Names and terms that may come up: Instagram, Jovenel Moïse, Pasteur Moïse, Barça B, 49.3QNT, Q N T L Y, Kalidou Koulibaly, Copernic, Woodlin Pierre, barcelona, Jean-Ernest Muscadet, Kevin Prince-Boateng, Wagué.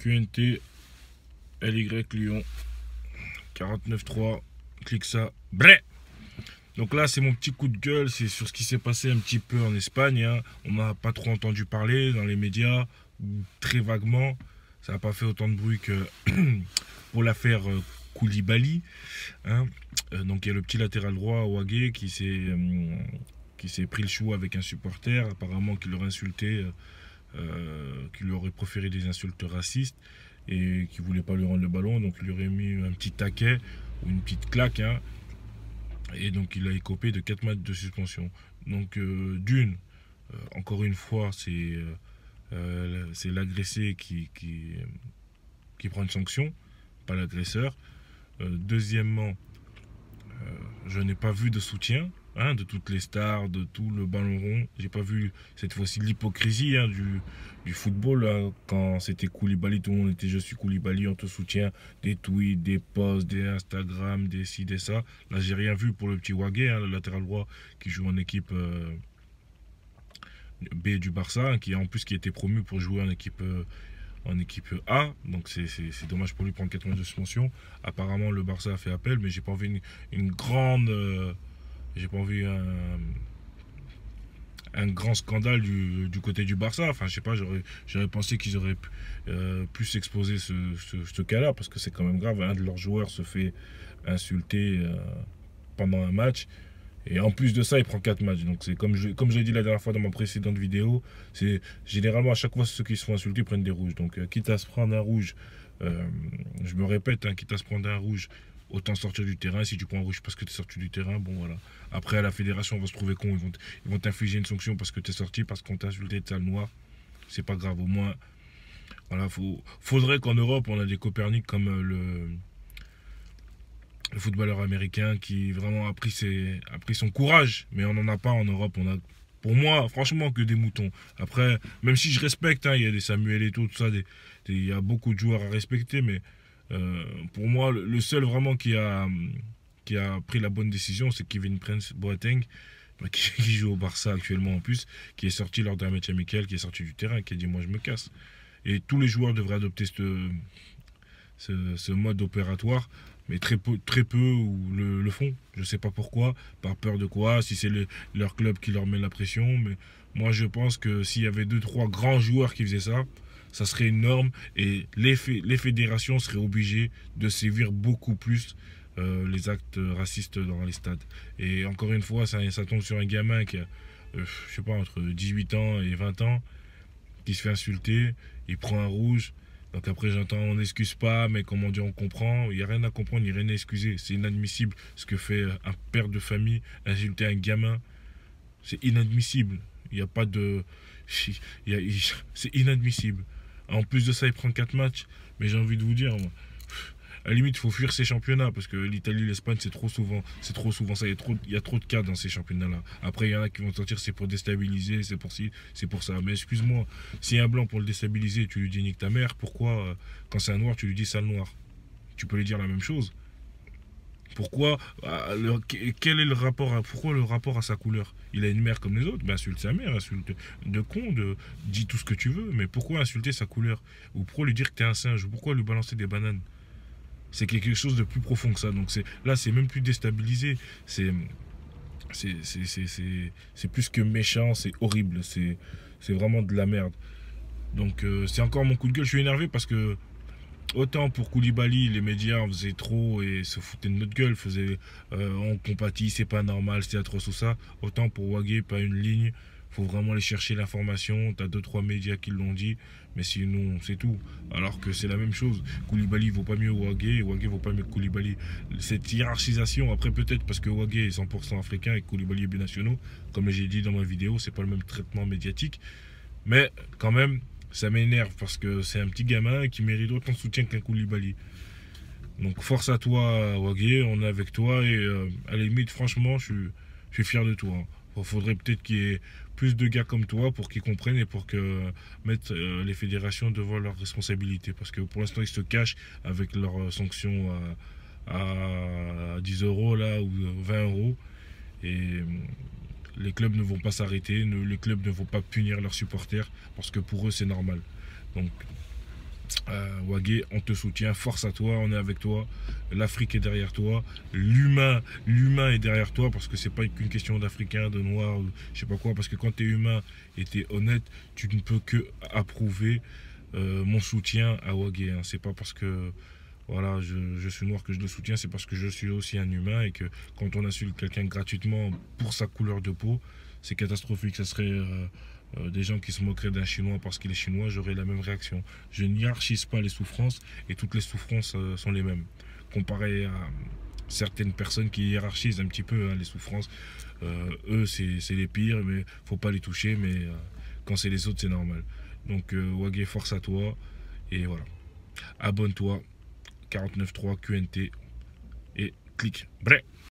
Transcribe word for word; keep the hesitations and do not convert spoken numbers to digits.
Q N T L Y Lyon quarante-neuf trois, clique ça. Bref. Donc là, c'est mon petit coup de gueule, c'est sur ce qui s'est passé un petit peu en Espagne. Hein. On n'a pas trop entendu parler dans les médias, ou très vaguement. Ça n'a pas fait autant de bruit que pour l'affaire Koulibaly. Hein. Donc il y a le petit latéral droit, Wagué, qui s'est qui s'est pris le chou avec un supporter, apparemment qui leur insultait, euh, qui lui aurait proféré des insultes racistes et qui ne voulait pas lui rendre le ballon. Donc il lui aurait mis un petit taquet ou une petite claque. Hein. Et donc il a écopé de quatre matchs de suspension. Donc euh, d'une, euh, encore une fois, c'est euh, l'agressé qui, qui, qui prend une sanction, pas l'agresseur. Euh, deuxièmement, euh, je n'ai pas vu de soutien hein, de toutes les stars, de tout le ballon rond. J'ai pas vu cette fois-ci l'hypocrisie hein, du, du football. Hein. Quand c'était Koulibaly, tout le monde était je suis Koulibaly, on te soutient. Des tweets, des posts, des Instagram, des ci, des ça. Là, j'ai rien vu pour le petit Wagué, hein, le latéral droit qui joue en équipe euh, B du Barça, hein, qui en plus qui était promu pour jouer en équipe. Euh, en équipe A, donc c'est dommage pour lui prendre quatre matchs de suspension. Apparemment le Barça a fait appel, mais j'ai pas envie une, une grande euh, j'ai pas envie un, un grand scandale du, du côté du Barça. Enfin je sais pas, j'aurais pensé qu'ils auraient pu, euh, pu s'exposer ce, ce, ce cas là, parce que c'est quand même grave, un de leurs joueurs se fait insulter euh, pendant un match. Et en plus de ça, il prend quatre matchs. Donc c'est comme je, comme je l'ai dit la dernière fois dans ma précédente vidéo, c'est généralement à chaque fois ceux qui se font insulter prennent des rouges. Donc euh, quitte à se prendre un rouge, euh, je me répète, hein, quitte à se prendre un rouge, autant sortir du terrain. Si tu prends un rouge parce que tu es sorti du terrain, bon voilà. Après à la fédération, on va se trouver con, ils vont t'infliger une sanction parce que tu es sorti, parce qu'on t'a insulté, t'as le noir. C'est pas grave, au moins. Voilà, faut, faudrait qu'en Europe, on a des Copernic comme euh, le... le footballeur américain qui vraiment a pris, ses, a pris son courage. Mais on n'en a pas en Europe. On a, pour moi, franchement, que des moutons. Après, même si je respecte, hein, il y a des Samuel et tout, tout ça, des, des, il y a beaucoup de joueurs à respecter. Mais euh, pour moi, le, le seul vraiment qui a, qui a pris la bonne décision, c'est Kevin Prince-Boateng, qui, qui joue au Barça actuellement en plus, qui est sorti lors d'un match amical, qui est sorti du terrain, qui a dit « moi, je me casse ». Et tous les joueurs devraient adopter cette, ce, ce mode opératoire. Mais très peu, très peu le, le font. Je ne sais pas pourquoi, par peur de quoi, si c'est le, leur club qui leur met la pression. Mais moi, je pense que s'il y avait deux, trois grands joueurs qui faisaient ça, ça serait une norme. Et les, les fédérations seraient obligées de sévir beaucoup plus euh, les actes racistes dans les stades. Et encore une fois, ça, ça tombe sur un gamin qui a, euh, je sais pas, entre dix-huit ans et vingt ans, qui se fait insulter, il prend un rouge. Donc après j'entends on n'excuse pas, mais comment dire on comprend, il n'y a rien à comprendre, il n'y a rien à excuser. C'est inadmissible ce que fait un père de famille, insulter un gamin, c'est inadmissible. Il n'y a pas de... C'est inadmissible. En plus de ça il prend quatre matchs, mais j'ai envie de vous dire, moi, à la limite il faut fuir ces championnats, parce que l'Italie, l'Espagne c'est trop souvent, c'est trop souvent ça, il y a trop, il y a trop de cas dans ces championnats-là. Après il y en a qui vont sortir c'est pour déstabiliser, c'est pour ci, c'est pour ça. Mais excuse-moi, si un blanc pour le déstabiliser, tu lui dis nique ta mère, pourquoi euh, quand c'est un noir tu lui dis sale noir? Tu peux lui dire la même chose. Pourquoi euh, le, quel est le rapport à, pourquoi le rapport à sa couleur? Il a une mère comme les autres, ben insulte sa mère, insulte de con, de, dis tout ce que tu veux, mais pourquoi insulter sa couleur? Ou pourquoi lui dire que t'es un singe? Ou pourquoi lui balancer des bananes? C'est quelque chose de plus profond que ça. Donc là, c'est même plus déstabilisé. C'est plus que méchant, c'est horrible. C'est vraiment de la merde. Donc euh, c'est encore mon coup de gueule. Je suis énervé parce que, autant pour Koulibaly, les médias faisaient trop et se foutaient de notre gueule. Faisaient, euh, on compatit, c'est pas normal, c'est atroce ou ça. Autant pour Wagué, pas une ligne. Faut vraiment aller chercher l'information. T'as deux trois médias qui l'ont dit, mais sinon c'est tout. Alors que c'est la même chose. Koulibaly vaut pas mieux Wagué, Wagué vaut pas mieux que Koulibaly. Cette hiérarchisation, après peut-être parce que Wagué est cent pour cent africain et Koulibaly est binationaux, comme j'ai dit dans ma vidéo, c'est pas le même traitement médiatique. Mais quand même, ça m'énerve parce que c'est un petit gamin qui mérite autant de soutien qu'un Koulibaly. Donc force à toi Wagué, on est avec toi et euh, à la limite, franchement, je suis, je suis fier de toi. Hein. Faudrait peut-être qu'il y ait plus de gars comme toi pour qu'ils comprennent et pour que mettent euh, les fédérations devant leurs responsabilités. Parce que pour l'instant, ils se cachent avec leurs sanctions à, à dix euros là, ou vingt euros. Et les clubs ne vont pas s'arrêter, les clubs ne vont pas punir leurs supporters parce que pour eux, c'est normal. Donc, Euh, Wagué, on te soutient, force à toi, on est avec toi, l'Afrique est derrière toi, l'humain l'humain est derrière toi, parce que c'est pas qu'une question d'Africain, de Noir, ou je sais pas quoi, parce que quand tu es humain et tu es honnête, tu ne peux que approuver euh, mon soutien à Wagué, hein. C'est pas parce que voilà, je, je suis noir que je le soutiens, c'est parce que je suis aussi un humain, et que quand on insulte quelqu'un gratuitement pour sa couleur de peau, c'est catastrophique. Ça serait euh, euh, des gens qui se moqueraient d'un Chinois parce qu'il est Chinois, j'aurais la même réaction. Je n'hierarchise pas les souffrances, et toutes les souffrances euh, sont les mêmes. Comparé à certaines personnes qui hiérarchisent un petit peu hein, les souffrances, euh, eux c'est les pires, mais faut pas les toucher, mais euh, quand c'est les autres c'est normal. Donc euh, Wagué, force à toi, et voilà. Abonne-toi, quarante-neuf trois Q N T, et clique. Bref.